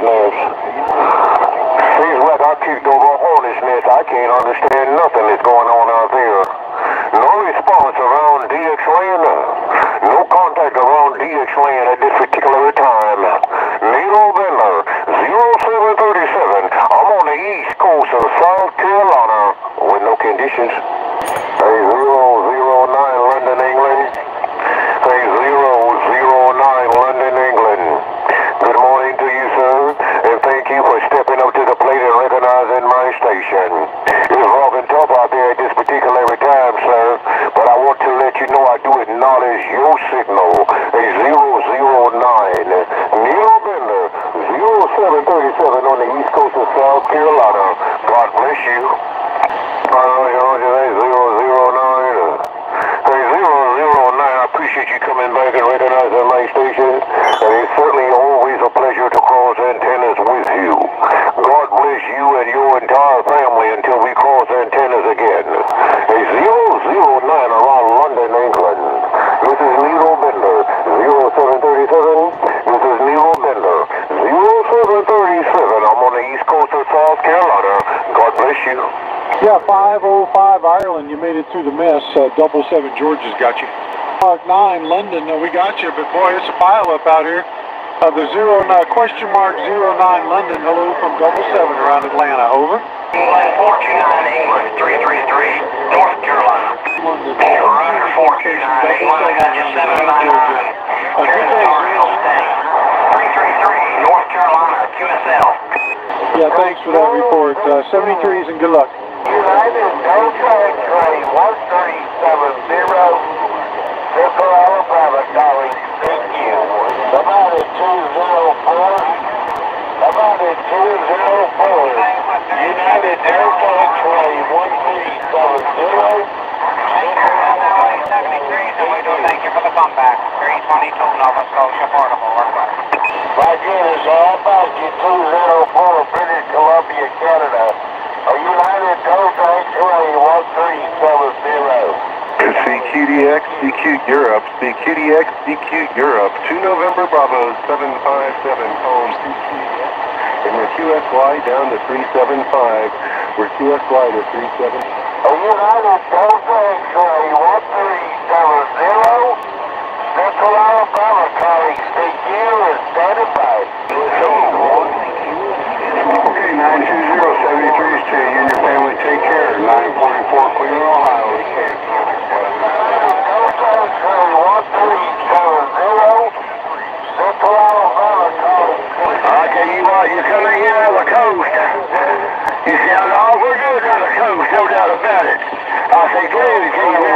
miss. She's right, I keep going on this miss. I can't understand nothing that's going on out there. No response around DX Lane. No contact around DX Lane at this particular time. Nilo Bender, 0737. I'm on the east coast of South Carolina with no conditions. Hey, 009 London, England. Hey, 009 London, England. Good morning to you, sir, and thank you for stepping up to the plate and recognizing my station. It's Robin Tubb out there at this particular time, sir, but I want to let you know I do acknowledge your signal. Hey, 009. Neil Bender, 0737 on the east coast of South Carolina. God bless you. You coming back and recognizing my station, and it's certainly always a pleasure to cross antennas with you. God bless you and your entire family until we cross antennas again. A 009 around London, England. This is Neil Bender, 0737. This is Neil Bender, 0737. I'm on the east coast of South Carolina. God bless you. Yeah, 505 Ireland, you made it through the mess. 77 George has got you. Mark 9 London, we got you, but boy, it's a pileup out here. The question mark 09 London, hello from 77 around Atlanta, over. 429 England, 333 North Carolina. Roger 429 England, I got you 799. Here's the Arsenal State, 333 North Carolina, QSL. Yeah, thanks for that report. 73s and good luck. United Delta X-ray 1370. Central Alabama calling, thank you. Somebody 204. Somebody 204. United Delta X-ray 1370. Thank you for the comeback. 322 Nova Scotia Portable. My goodness, how about you 204 British Columbia, Canada? A United Delta X-ray 1370. CQDX, CQ Europe, CQDX, CQ Europe, 2 November Bravo, 757 home, and we're QSY down to 375, we're QSY to 37. Are you out of Delta X-ray 1370? Central Alabama calling, CQ is standing by. Okay, 920-73's to you and your family, take care, 944 Cleveland, Ohio. You're coming in on the coast. You sound all we're doing on the coast, no doubt about it. I say, Glenn, can you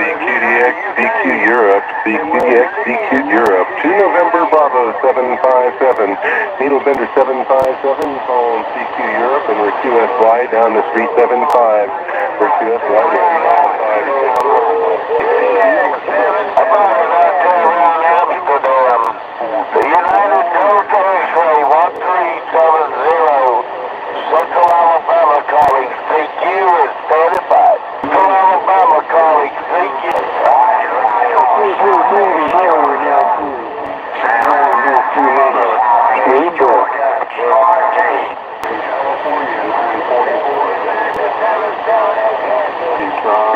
CQDX, CQ Europe, CQDX, CQ Europe, 2 November Bravo, 757, Needle Bender 757, home CQ Europe, and we're QSY down to 375. We're QSY down to 375. The United Delta X-ray 1370, Central Alabama calling, CQ is 35. Central Alabama calling, CQ.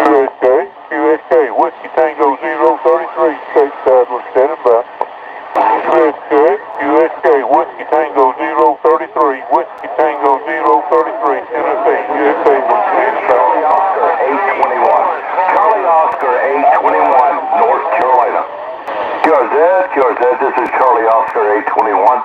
USA, USA, Whiskey Tango 033, Chase Sadler standing by. USA, USA, Whiskey Tango 033, Whiskey Tango 033, Tennessee, USA, Whiskey Tango. Charlie Oscar 821, North Carolina. QRZ, this is Charlie Oscar 821.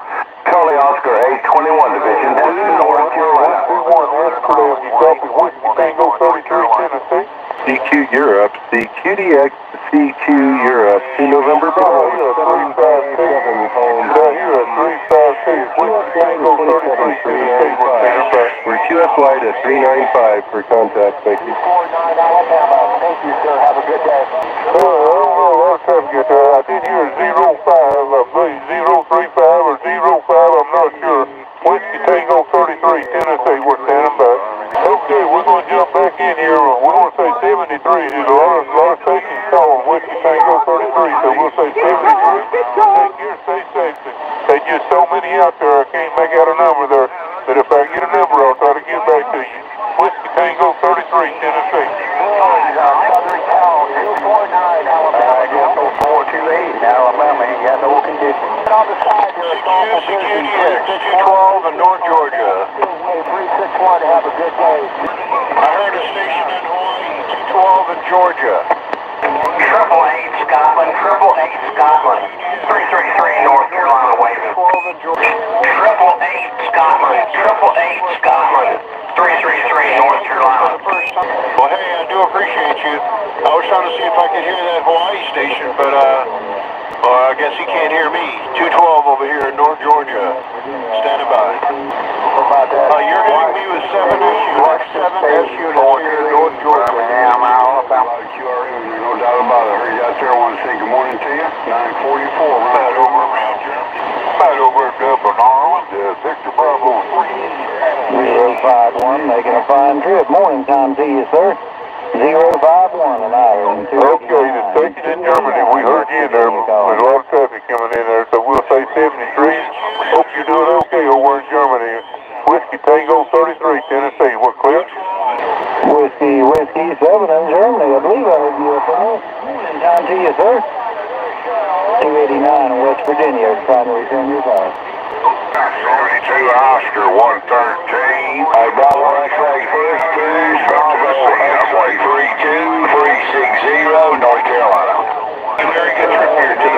Charlie Oscar 821, Division 2, North Carolina. 121, West Carolina, you copy, Whiskey Tango 33, Tennessee. CQ Europe, CQDX, CQ Europe, 2 November Bravo, 757 home. You're at 356, Whiskey Tango 33, Tennessee. We're QSY to 395 for contact, thank you. 49 Alabama, thank you, sir, have a good day. Have a good day. I did hear 05, I believe 035 or 05, I'm not sure. Whiskey Tango 33, Tennessee, we're standing by. Okay, we're going to jump back in here. We're going to say 73. There's a lot of stations calling Whiskey Tango 33, so we'll say 73. out there. I can't make out a number there, but if I get a number, I'll try to get back to you. Whiskey Tango 33, Tennessee. Alabama, you got no condition. On the side, CQ12 in North Georgia. 361, have a good day. I heard a station in Hawaii, 212 in Georgia. 888 Scotland, 888 Scotland, 333 North Carolina way. 12 in Georgia. 888 Scotland, 888 Scotland, 333 North Carolina. Well, hey, I do appreciate you. I was trying to see if I could hear that Hawaii station, but I guess he can't hear me. 212 over here in North Georgia. Standing by. You're hitting me with 7 SU over here in North Georgia. I'm out. QRE, no doubt about it. I heard you out there. I want to say good morning to you. 944. Right over around here. Right over in Dublin, Ireland. Victor Bravo 051, making a fine trip. Morning time to you, sir. 051 in Ireland. Okay, the station in Germany. We heard you there. There's a lot of traffic coming in there, so we'll say 73. Hope you're doing okay over in Germany. Whiskey Tango 33, Tennessee. We're clear. Whiskey 7 in Germany. I believe I heard you up there. Morning time to you, sir. 289 in West Virginia. Trying to return your call. 72 Oscar 113. Bravo X-ray first two. 32360 North Carolina. Very good trip here to the beach.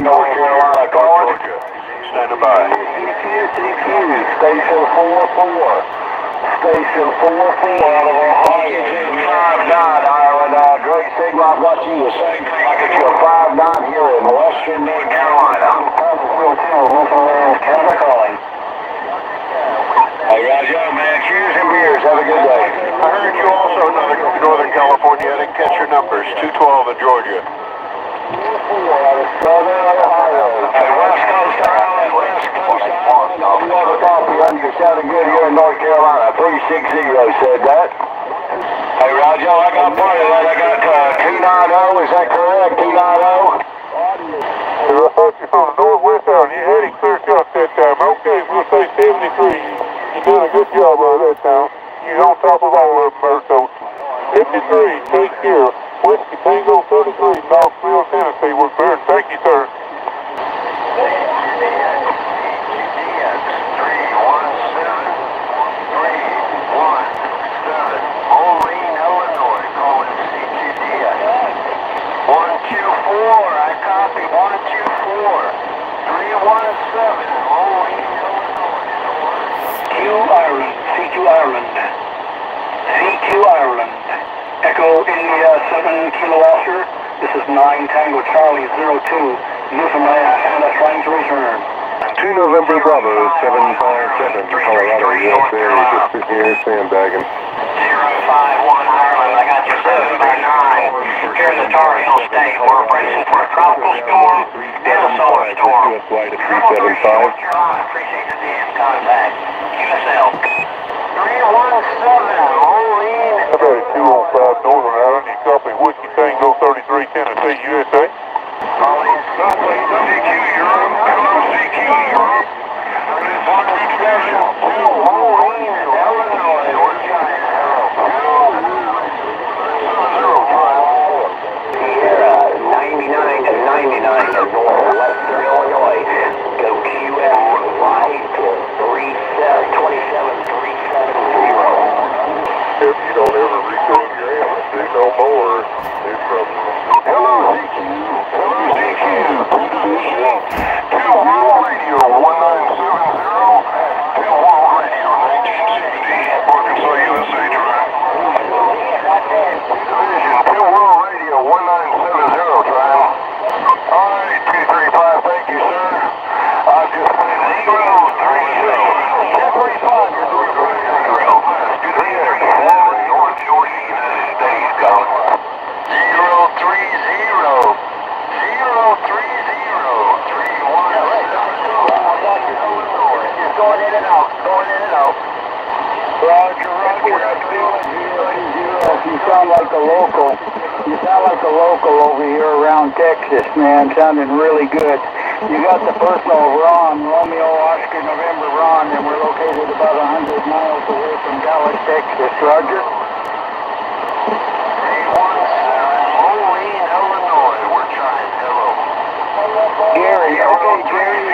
360 North Carolina, Georgia. Stand by. CQ, Station 44. Station 44 out of Ohio. 59 Ireland. Great signal. I've got you. I got you a 59 here in Western North Carolina. Canada calling. Hey, Roger, man. Cheers and beers. Have a good day. I heard you also in Northern California. I didn't catch your numbers. 212 in Georgia. Southern Ohio. West Coast Island. West Coast Island. You have a copy on you. Sounding good here in North Carolina. 360 said that. Hey, Roger, I got part of that. I got 290. Is that correct? 290? I thought you from the northwest island. You had it clear shot that time. Okay, we'll say 73. You're doing a good job over that town. You're on top of all of them, so 53, take care. Whiskey Tango 33, Knoxville, Tennessee. We're clear. Thank you, sir. CQ Ireland, Echo India 7 Kilo Oscar, this is 9 Tango Charlie 02, Newfoundland, Canada, trying to return. 2 November Bravo 757, Colorado, US Air, just here, sandbagging. 051 Ireland, I got you 7 by 9, here in the Tar Heel State, we're bracing for a tropical storm and a solar storm. 375. Appreciate the DM contact, QSL. 317, Moline. I bet it's 205 Northern Ireland. You copy Whiskey Tango 33, Tennessee, USA. Moline, Southwest, CQ Europe, CQ Europe. 127, 2 Moline, Illinois. We're giant arrow. 054. Sierra, 99 to 99 to Northwestern Illinois. Go QS right to 327. If you don't ever record your ambulance, do no more. It's trouble. Hello, CQ. Hello, CQ. Two World Radio 1970. Two World Radio 1970. Arkansas, USA track. Division. Two World Radio 1970 track. All right, 235. Thank you, sir. I just played 030. 1035. You're doing great. Going in and out. Roger, you sound like a local. You sound like a local over here around Texas, man. Sounding really good. You got the personal Ron, Romeo Oscar November Ron, and we're located about 100 miles away from Dallas, Texas. Roger. 317, Moline, Illinois. We're trying. Hello. Gary, okay, Gary.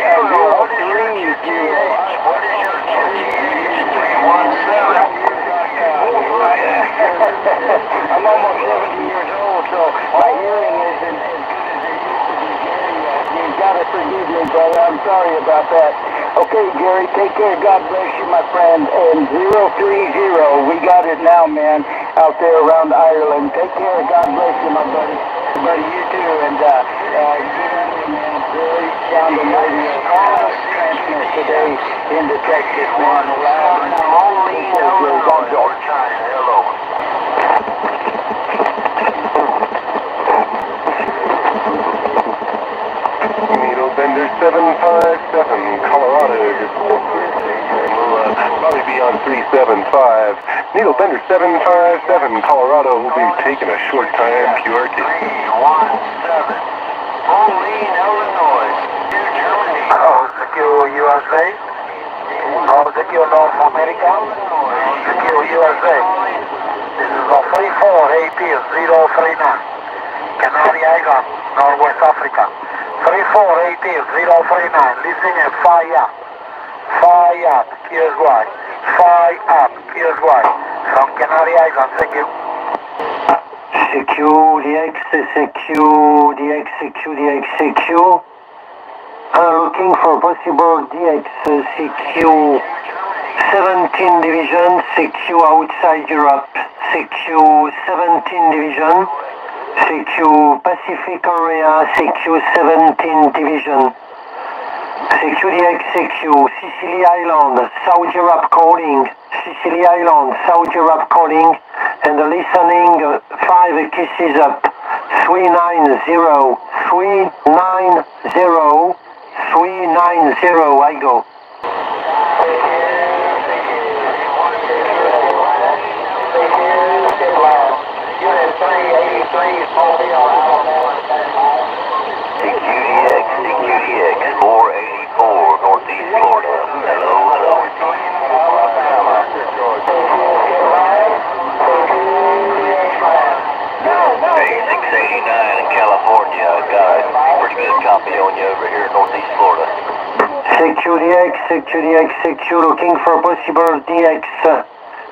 What is your GTH? What is your GTH? 317. I'm almost 70 years old, so my hearing isn't as good as it used to be, Gary. You've got to forgive me, brother. I'm sorry about that. Okay, Gary, take care. God bless you, my friend. And 030, we got it now, man, out there around Ireland. Take care. God bless you, my buddy. Buddy, you too. And get on there, man. Very sound and radio. Transmit today into Texas, man. Loud and only over China. Hello. Bender 757, Colorado, we'll probably be on 375. Needle Bender 757, Colorado, will be taking a short time QRT. 317, Moline, Illinois, New Germany. Secure USA. Secure North America. Secure USA. This is a 348 of 039. Canary Island, Northwest Africa. 348 039, listen and fire up, QSY, fire up, QSY, from Canary Island, thank you. CQ, DX, looking for possible DX, CQ, 17 division, CQ outside Europe, CQ 17 division. CQ Pacific Area, CQ 17 Division. CQDX, CQ, Sicily Island, South Europe calling. Sicily Island, South Europe calling. And listening, 5 kisses up. 390, 390, 390, I go. CQDX, 484, Northeast Florida. Hello, hello. Alabama. Hey, 689 in California, guys. Pretty good copy on you over here in Northeast Florida. CQDX, looking for possible DX.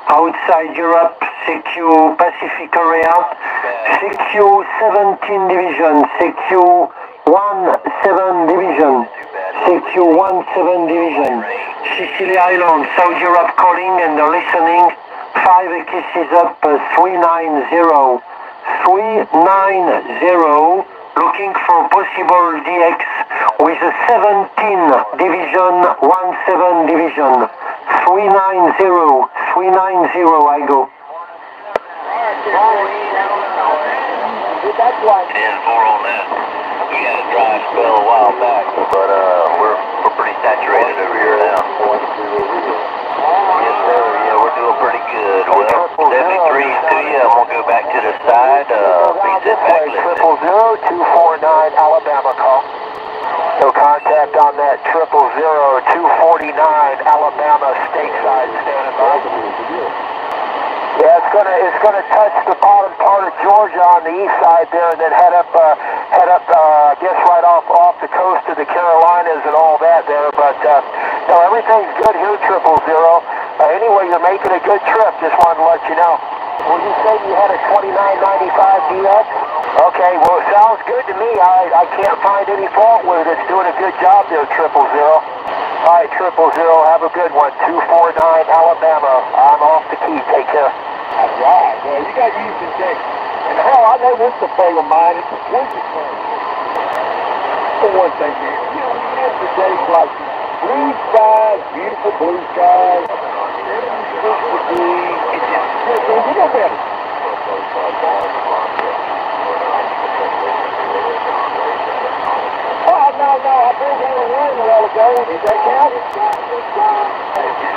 Outside Europe, CQ Pacific Area, CQ 17 Division, CQ 17 Division, CQ 17 Division, Sicily Island, South Europe calling and listening, 5 kisses up, 390, 390, looking for possible DX with a 17 Division, 17 Division. 390, I go. 10-4 on that. We had a dry spell a while back, but we're pretty saturated over here now. Yes, sir. Yeah, we're doing pretty good. Well, 73's to you. I'm gonna go back to the side. Reset back list. 00249 Alabama call. No contact on that 00249 Alabama stateside standing by. Yeah, it's gonna touch the bottom part of Georgia on the east side there, and then head up, I guess right off the coast of the Carolinas and all that there. But no, everything's good here, 000. Anyway, you're making a good trip. Just wanted to let you know. Well, you said you had a 2995 DX. Okay, well, it sounds good to me. I can't find any fault with it. It's doing a good job there, 000. All right, 000, have a good one. 249 Alabama. I'm off the key. Take care. All right, man, you guys use the deck. And hell, I know this is a thing of mine. It's a winter thing. For one thing, man, you know, you have the days like blue skies, beautiful blue skies. It's just, you know better. No, I pulled down the line a while ago. Did that count?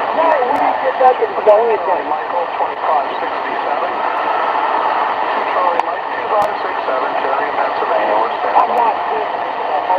No, we didn't get that in the only thing. Michael 2567. Charlie Mike 2567, Cherry, Pennsylvania. I'm not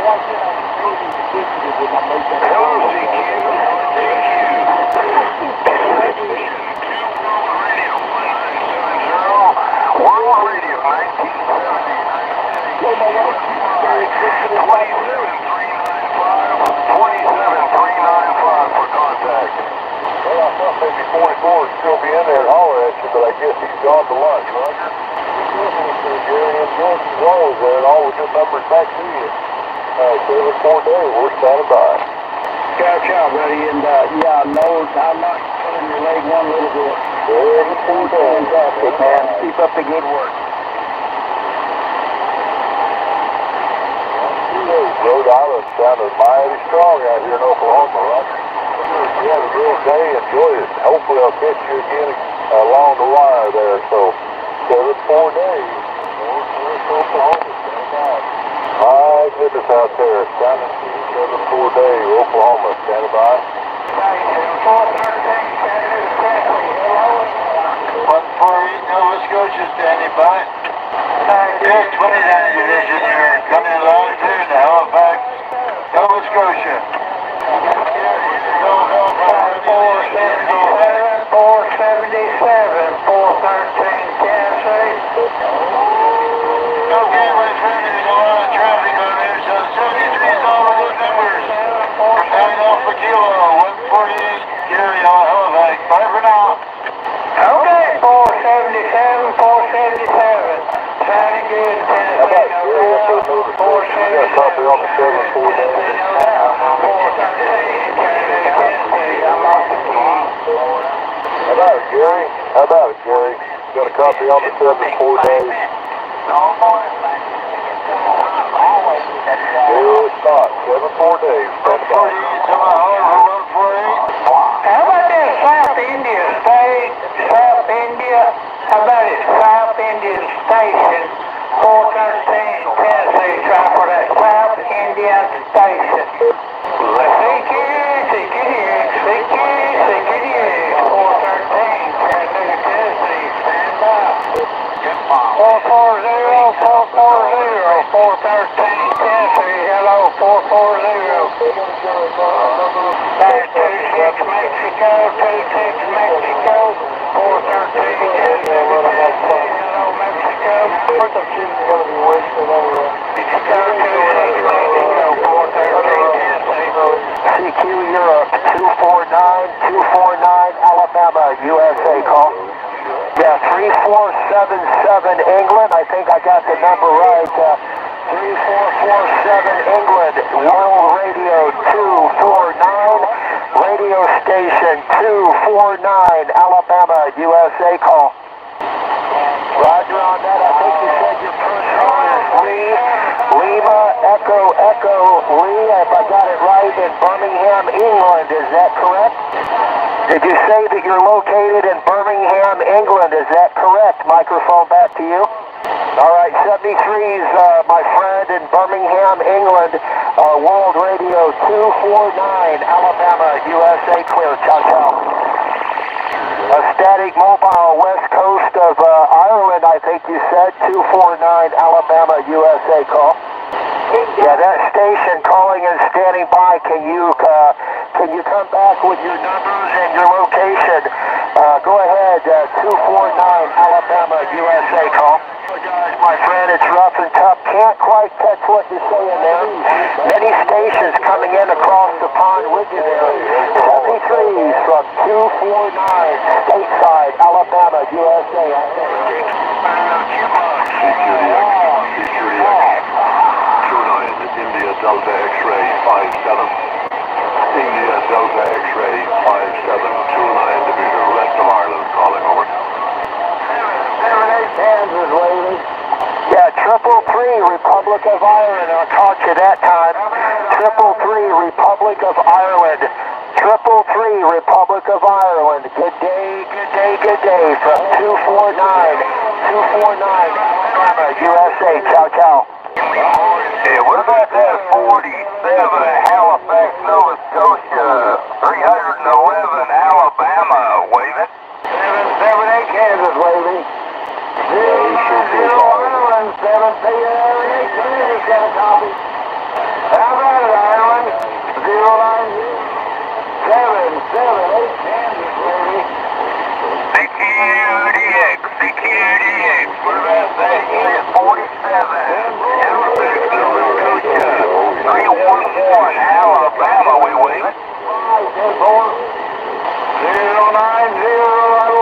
211, Alabama, we wait. 090, I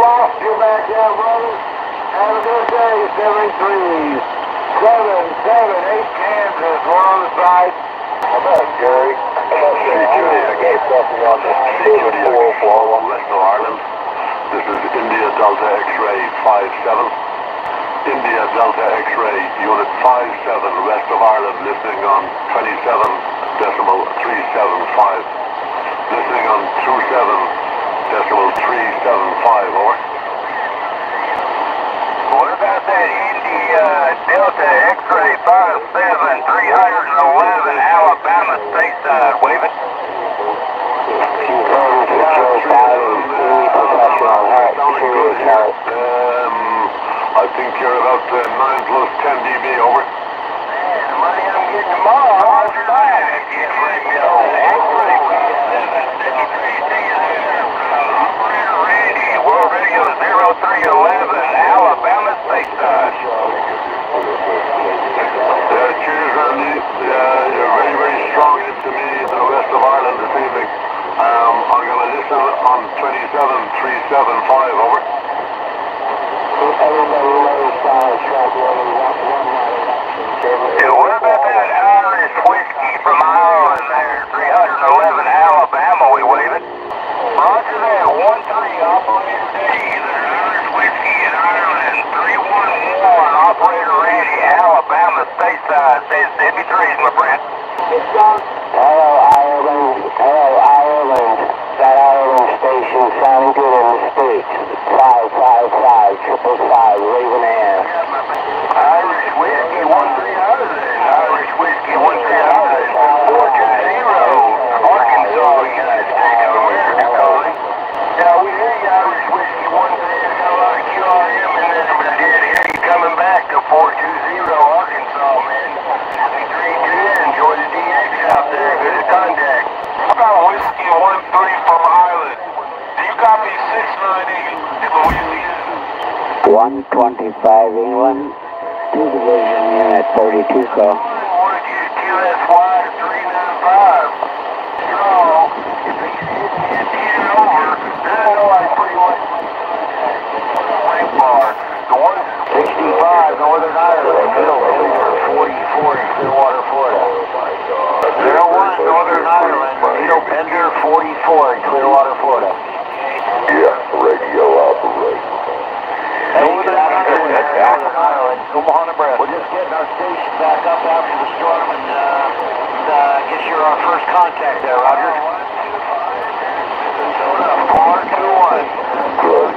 lost you back there, brother. Have a good day, 73. 778, Kansas, alongside. How about Gary? Security against something on the security against West of Ireland. This is India Delta X-ray 57. India Delta X-ray, Unit 57, west of Ireland, listening on 27.375. Listening on 27.375, over. What about that India Delta X-ray 57, 311, Alabama, stateside, wave it. I think you're about 9 plus 10 dB, over. Man, the money I'm getting tomorrow, I'm fine. I can't let me know. Operator Randy, World Radio 0311, Alabama stateside. Cheers, Randy. You're very, very strong into me in the west of Ireland this evening. I'm going to listen on 27.375, over. Yeah, what about that Irish whiskey from Ireland there? 311 Alabama, we wave it. Roger that, 13, operator D. There's Irish whiskey in Ireland. 311, operator Randy, Alabama stateside, says 73's my friend. Hello, Ireland. Hello, Ireland. That Ireland station sounded good in the States. 555 waving air. Irish whiskey 130. Irish whiskey 130. 420, Arkansas, United States of America calling. Now we hear you, Irish whiskey 130. I got a lot of QRM in there, but I did hear you coming back to 420, Arkansas, man. 3 2, enjoy the DX out there. Good at contact. I got a whiskey 13 from Ireland. Do you copy 698? 125 England, 2 Division Unit 32, call. QSY 395. You know, if he's hitting it over, then I know I pretty much wave bar. The 165, Northern Ireland, middle over 40, 40, Clearwater, Florida. 01, Northern Ireland, middle Bender 44, Clearwater, Florida. Yeah, radio operator. Northern Ireland, Omaha, Nebraska. We're just getting our station back up after the storm, and I guess you're our first contact there, Roger. 421. Good,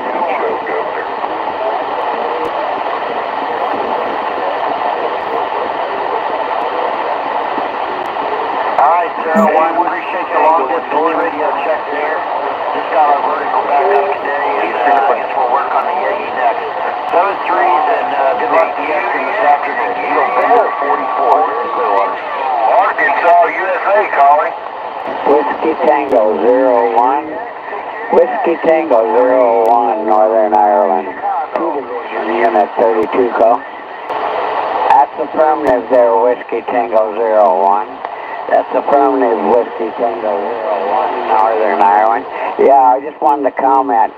all right, sir. I appreciate your long distance radio check there. Just got our vertical back up today, and I guess we'll work on the Yagi next. 7-3s and good luck to you this afternoon. You'll be at 44. Arkansas, USA calling. Whiskey Tango 01. Whiskey Tango 01, Northern Ireland. 2 Division Unit 32, call. That's affirmative there, Whiskey Tango 01. That's affirmative, Whiskey Tango 01, Northern Ireland. Yeah, I just wanted to comment.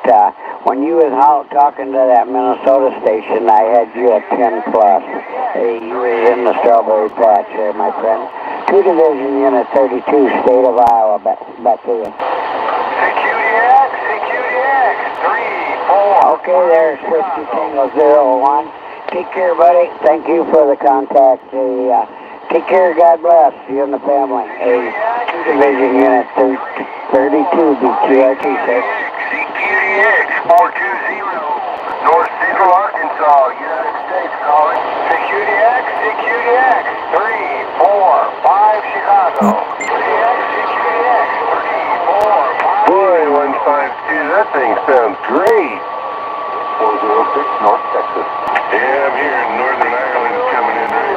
When you was out talking to that Minnesota station, I had you at 10 plus. Hey, you was in the strawberry patch there, my friend. 2 Division Unit 32, State of Iowa, Bethlehem. CQDX, CQDX, 3, 4. Okay, there's Whiskey Tango 01. Take care, buddy. Thank you for the contact. Take care, God bless you and the family. A 2 Division Unit 32, BQRT, sir. CQDX 420, North Central Arkansas, United States calling. CQDX, CQDX 345, Chicago. CQDX, CQDX 345. Boy, 152, that thing sounds great. 406, North Texas. Yeah, I'm here in Northern Ireland coming in right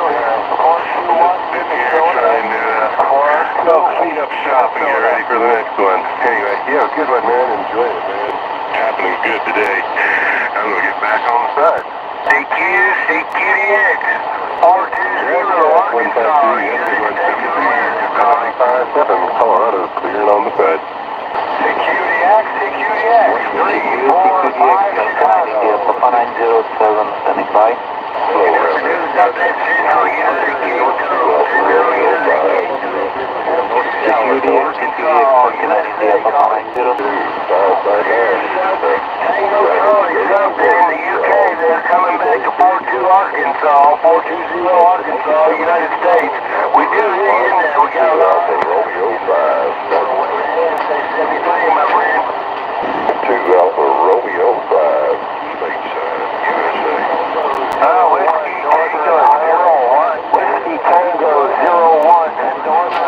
clean up shop and get ready for the next one. Anyway, yeah, good one, man. Enjoy it, man. Happening good today. I'm going to get back on the side. CQ, CQDX, 420, Arkansas, United States of America. 7, Colorado, clearing on the bed. Security X, 345, Colorado. 907, standing by. Arkansas, 420 Arkansas, United States. We do hear you in there. We got a lot of Romeo 5. Say 73, my friend. 2 Alpha Romeo 5. Stateside, USA. Whiskey Tango 01. Whiskey Tango 01.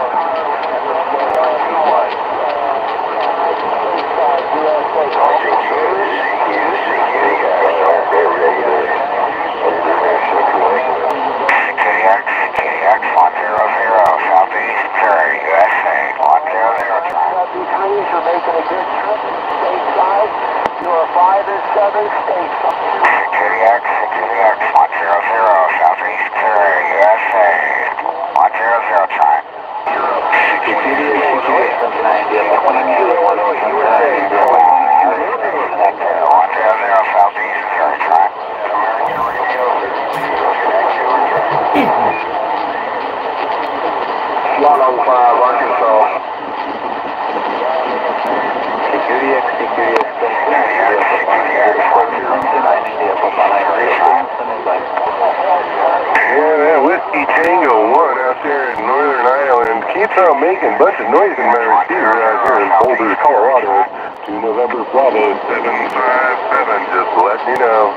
Making a bunch of noise in my receiver out here in Boulder, Colorado. 2 November Bravo 757, just let me know.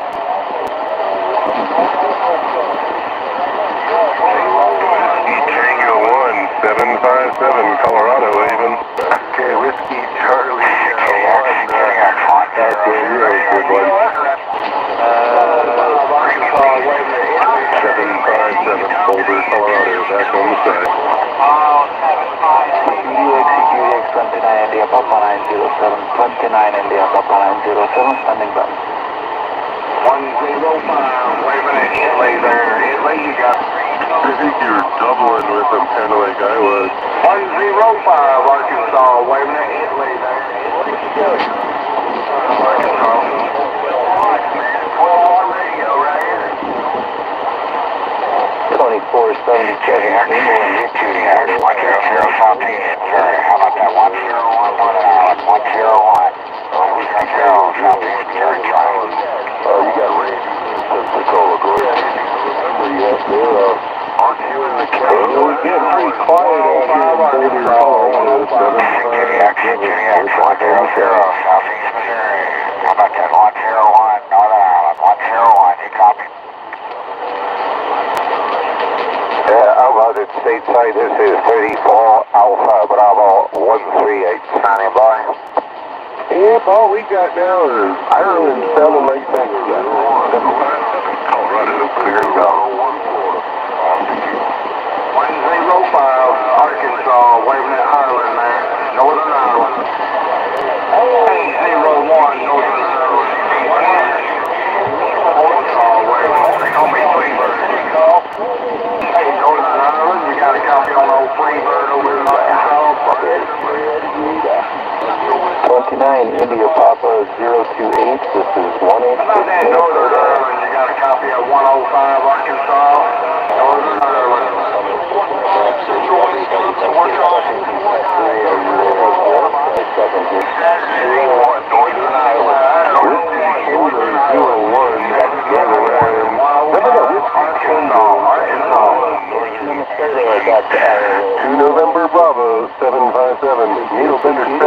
Whiskey Tango 1, 757, Colorado, even. Okay, Whiskey Charlie 1, that's a real good one. Arkansas 757, Boulder, Colorado, back on the side. India Papa 907, 29 India Papa 907, standing by. 105, waving at Henley there. Henley, you got three. I think you're doubling with them, kind of like I was. 105, Arkansas, waving at Henley there. What are you doing? Arkansas. 12 on radio right here. 2477, England, H2 Southeast. How about that 101? 101. We got Carol, Southeast, Jerry Charles. You got Randy, Pensacola, go ahead. Remember you up there, aren't you in the county? It was getting pretty quiet out here in Boulder, Colorado. 7 5 7 Southeast, Missouri. How about that 101? Northern Ireland, 101. You copy? Yeah, I'm out at stateside. This is 34 Alpha Bravo 138, standing by. Yep, all we got now is Ireland sounding like that. Colorado, clear and go. 105, Arkansas, waving at Ireland there. Northern Ireland. 801, Northern Ireland. Arkansas, waving. Call me Freebird. Hey, Northern Ireland, you got a copy on old Freebird over in Arkansas? 29 India Papa 028, this is 186. About that Northern Ireland, you got a copy at 105 Arkansas. Northern Ireland. Arkansas. 2 November Bravo 757, Needle Bender 757.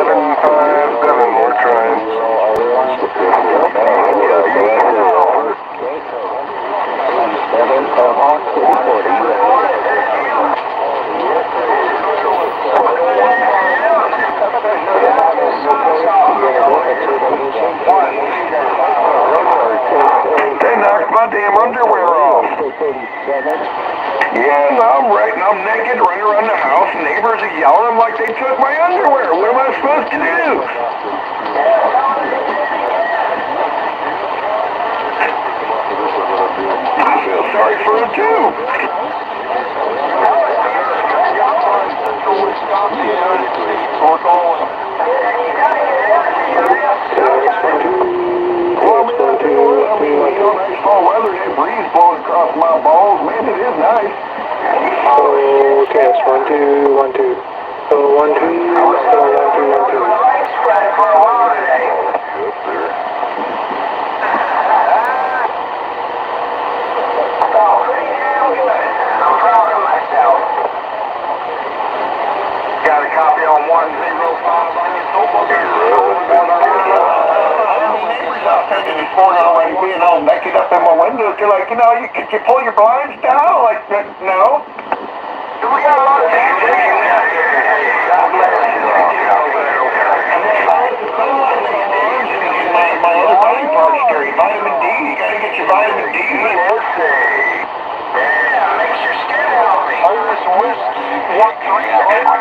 They knocked my damn underwear off. Yeah, and I'm naked, running around the house. Neighbors are yelling like they took my underwear. What am I supposed to do? Sorry for it too. Small weather and breeze blowing across my balls. Man, it is nice. Oh, cast 1 2 1 2. Oh, 1 2. Oh, 1 2 1 2. Spread for a while today. Up there. Oh, pretty damn good. I'm proud of myself. Got a copy on 105 on your notebook. You know, naked up in my windows, you're like, you know, could you pull your blinds down? Like, no. We got a lot of temptation out here. My other body parts dirty. Vitamin D, you gotta get your vitamin D. Yeah, makes your skin healthy. Irish whiskey, 1 3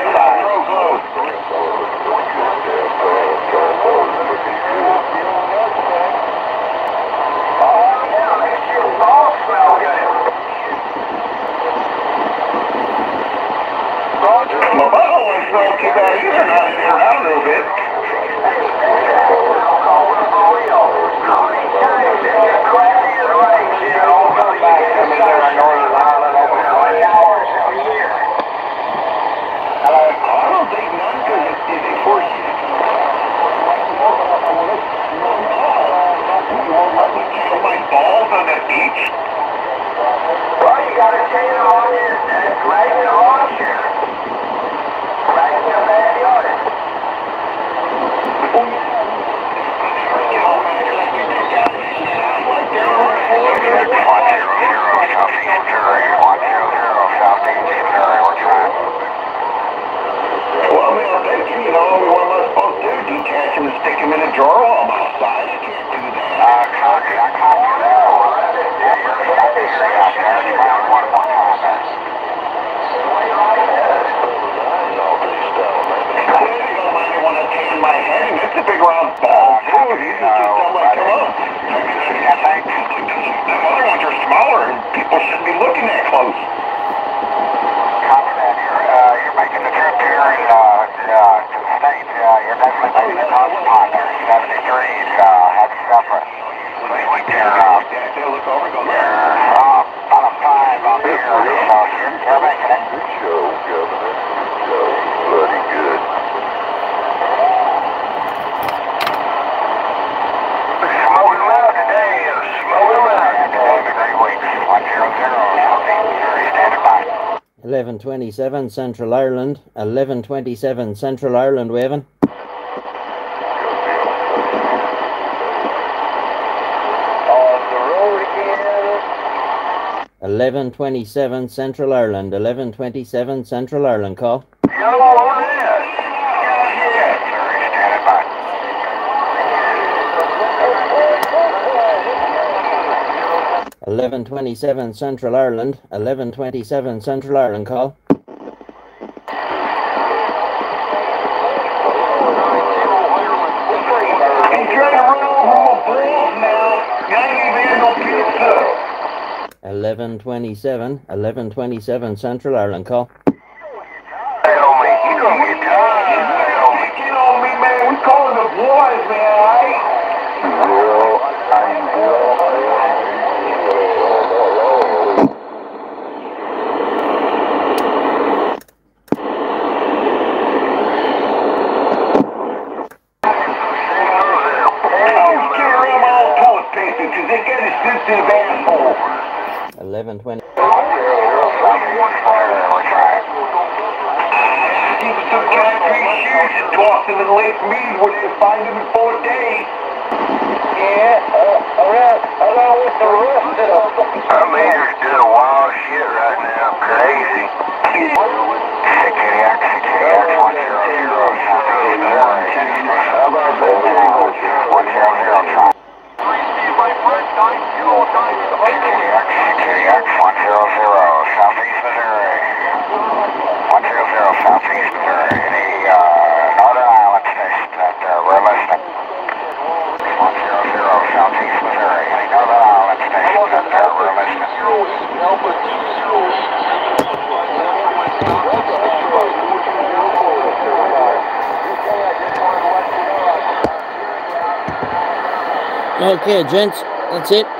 1127 Central Ireland, 1127 Central Ireland waving. On the road again. 1127 Central Ireland, 1127 Central Ireland call. Yeah. 1127 Central Ireland, 1127 Central Ireland call. Eleven twenty-seven Central Ireland call. You don't get tired. We calling the boys, man, right? Alpha 208. Okay, gents, that's it.